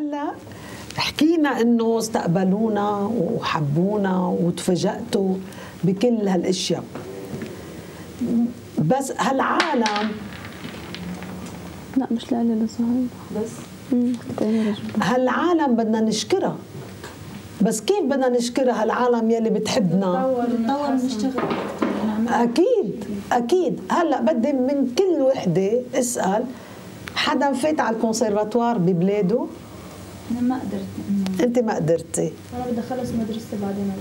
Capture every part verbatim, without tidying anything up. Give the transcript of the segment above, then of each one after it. هلا حكينا انه استقبلونا وحبونا وتفاجأتوا بكل هالاشياء، بس هالعالم لا مش لقلة للصهاينة بس هالعالم بدنا نشكرها، بس كيف بدنا نشكرها هالعالم يلي بتحبنا؟ نطور ونشتغل اكيد اكيد. هلا بدي من كل وحده اسال حدا فات على الكونسيرفاتوار ببلاده؟ انا ما قدرت. انت ما قدرتي؟ انا بدي اخلص مدرستي بعدين.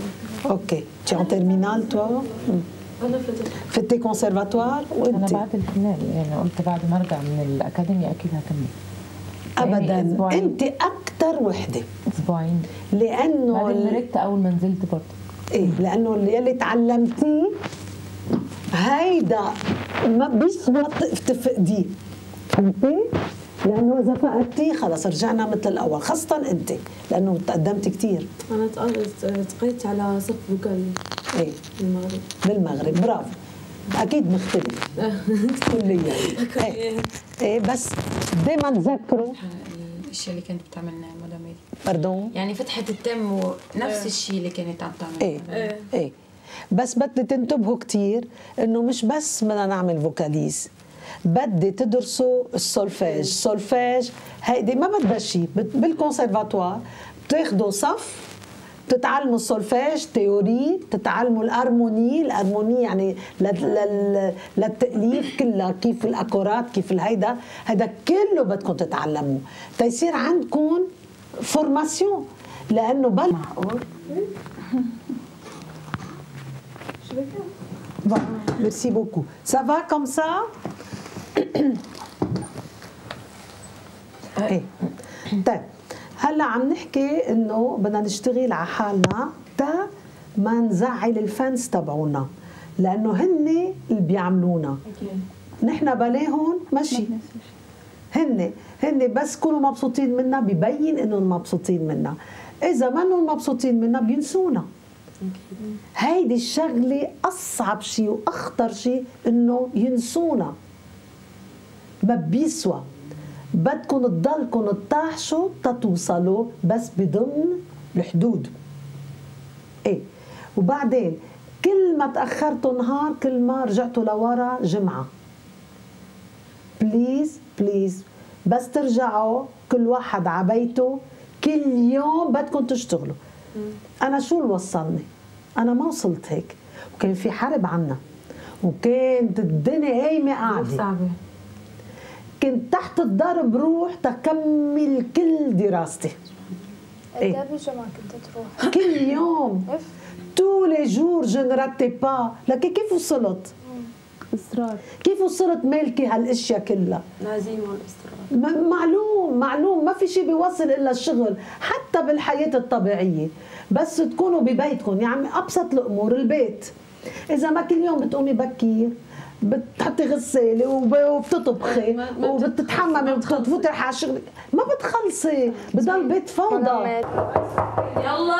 اوكي، تي ان تيرمينال توا؟ انا فتت فتي كونسيرفاتوار وانت؟ انا بعد الفنان، يعني قلت بعد ما ارجع من الاكاديمي اكيد هكمل. ابدا، انت اكثر وحده اسبوعين لانه بعدين مركت اول ما نزلت برضه. ايه لانه يلي تعلمتيه هيدا ما بيصبط تفقديه، فهمتي؟ لانه اذا فقدتيه خلص رجعنا مثل الاول، خاصه انت لانه تقدمتي كثير. انا التقيت على صف بوكالي ايه بالمغرب. بالمغرب برافو، اكيد مختلف كليا ايه ايه. بس دائما تذكروا الاشياء اللي كانت بتعملنا مدام ميدي، باردون يعني فتحه التم ونفس الشيء اللي كانت عم تعمله ايه ايه. بس بدي تنتبهوا كثير انه مش بس بدنا نعمل فوكاليز، بدي تدرسوا السولفاج، السولفاج هيدي ما بدها شيء، بالكونسيرفاتوار بتاخذوا صف بتتعلموا السولفاج تيوري، بتتعلموا الارموني، الارموني يعني للتاليف كلها، كيف الاكورات كيف الهيدا، هذا كله بدكم تتعلموه تيصير عندكم فورماسيون لانه بل معقول Bon, merci beaucoup. Ça va comme ça? ايه طيب هلا عم نحكي انه بدنا نشتغل على حالنا تا ما نزعل الفانس تبعونا لانه هن اللي بيعملونا. نحن بلاهم ماشي، هن هن بس كونوا مبسوطين منا ببين انهم مبسوطين منا، اذا ما انهم مبسوطين منا بينسونا. هيدي الشغلة أصعب شيء وأخطر شيء إنه ينسونا، ما بيسوى، بدكم تضلكم تطاحشوا تتوصلوا بس بضمن الحدود. إيه وبعدين كل ما تأخرتوا نهار كل ما رجعتوا لورا جمعة. بليز بليز بس ترجعوا كل واحد على بيته، كل يوم بدكم تشتغلوا. أنا شو اللي وصلني؟ أنا ما وصلت هيك، وكان في حرب عنا وكانت الدنيا قايمة قاعدة، كنت تحت الضرب روح تكمل كل دراستي. قد ايه بالجمعة كنت تروح؟ كل يوم تو لي جور جو نو راتي با، لك كيف وصلت؟ إصرار. كيف وصلت مالكي هالاشياء كلها؟ العزيمه والاصرار. معلوم معلوم ما في شيء بيوصل الا الشغل، حتى بالحياه الطبيعيه، بس تكونوا ببيتكم، يعني ابسط الامور البيت. اذا ما كل يوم بتقومي بكير، بتحطي غساله وبتطبخي وبتتحممي وبتفوتي على الشغل، ما بتخلصي، بضل بيت فوضى. يلا يلا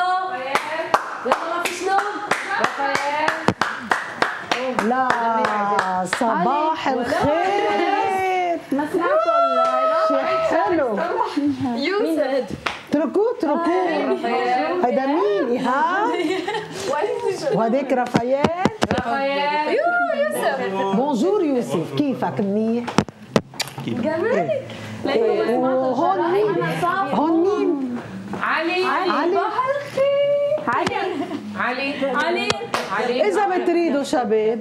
ما فيش نوم. لا صباح الخير، ما سمعتوا ولا شيء حلو. يوسف اتركوه اتركوه، هيدا مين؟ ايهاب وهديك رافائيل. رافائيل يو يوسف بونجور. يوسف كيفك؟ منيح جمالك. وهون مين؟ هون مين؟ علي. علي صباح الخير. علي علي علي إذا بتريدوا شباب،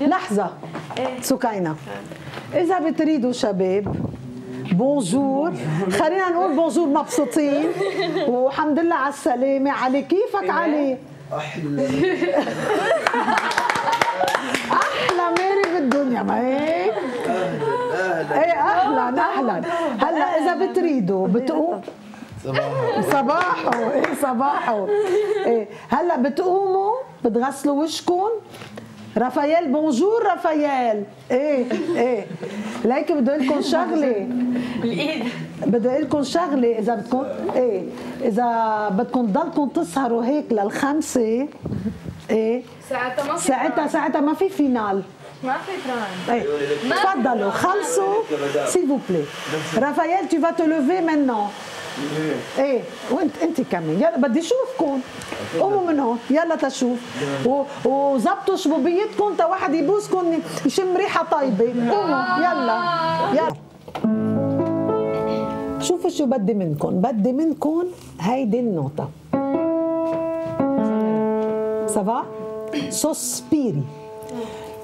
لحظة سكينة، إذا بتريدوا شباب بونجور، خلينا نقول بونجور مبسوطين والحمد لله على السلامة. علي كيفك علي؟ أحلى أحلى ماري بالدنيا، ما هيك؟ إيه أهلا أهلا. هلا إذا بتريدوا بتقوم صباحو ايه صباحو ايه. هلا بتقوموا بتغسلوا وشكم. رافائيل بونجور. رافائيل ايه ايه. لكن بدي اقول لكم شغله، بالايد بدي اقول لكم شغله، اذا بدكم ايه اذا بدكم تضلكم تسهروا هيك للخمسه ايه ساعتها ما في، ساعتها ساعتها ما في فينال. ما في بران. تفضلوا خلصوا s'il vous plaît. رافائيل tu vas te lever maintenant. ايه وانت انت كمل يلا بدي اشوفكم. قوموا من هون يلا تشوف وظبطوا شبوبيتكم تا واحد يبوسكم يشم ريحه طيبه. قوموا يلا يلا. شوفوا شو بدي منكم، بدي منكم هيدي النوطه. سافا؟ سوسبيري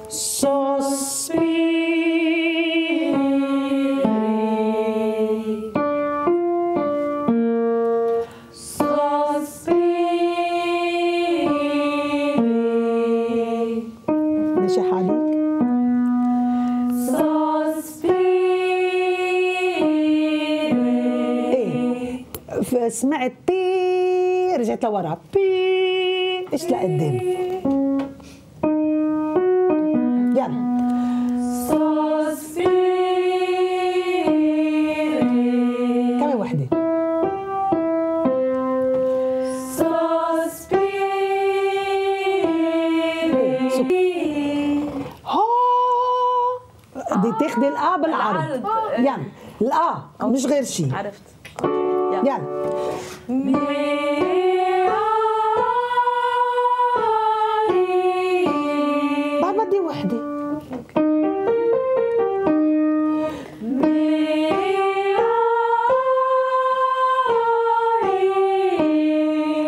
سوسبيري سوسبيري. ماشي حالك. سوسبيري ايه سمعت بي رجعت لورا بي ايش لقدام. تاخدي الأ بالعرض. يلا الأ مش غير شيء. عرفت. يلا بعد بدي وحدة.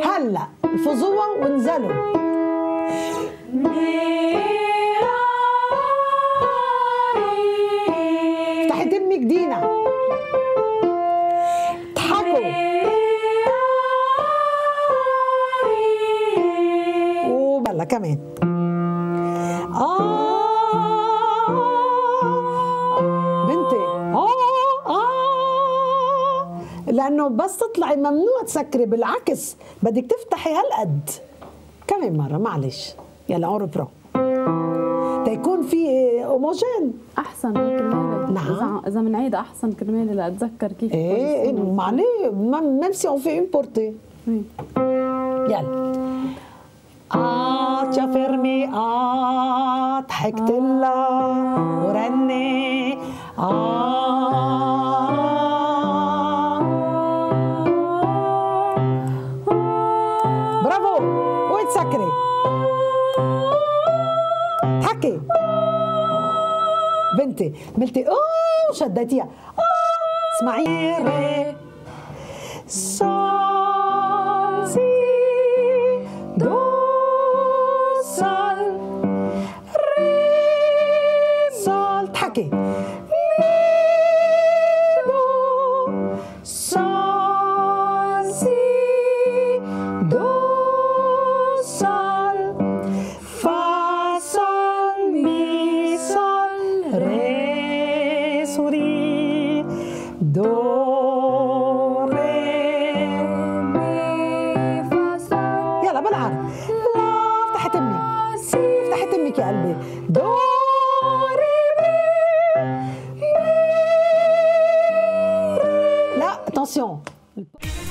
هلا فزوها وانزلوا. كمان آه بنتي آه آه لأنه بس تطلعي ممنوع تسكري، بالعكس بدك تفتحي هالقد. كمان مرة معلش يلا أون ريبرون تيكون في أوموجين أحسن كرمال. نعم إذا بنعيد أحسن كرمال لأتذكر كيف. إيه معليه ميم سي أون في أون بورتي. يلا آت يا فيرمي آت ضحكت لها ورني آه. برافو وين سكري ضحكي بنتي ملتي اوه شدتيها اوه. اسمعي ري صال سي دو صال ري صال تحكي مي دو صال سي دو صال فا صال مي صال ري سوري دو يا قلبي دو ري مي مي. لا اتونسيون.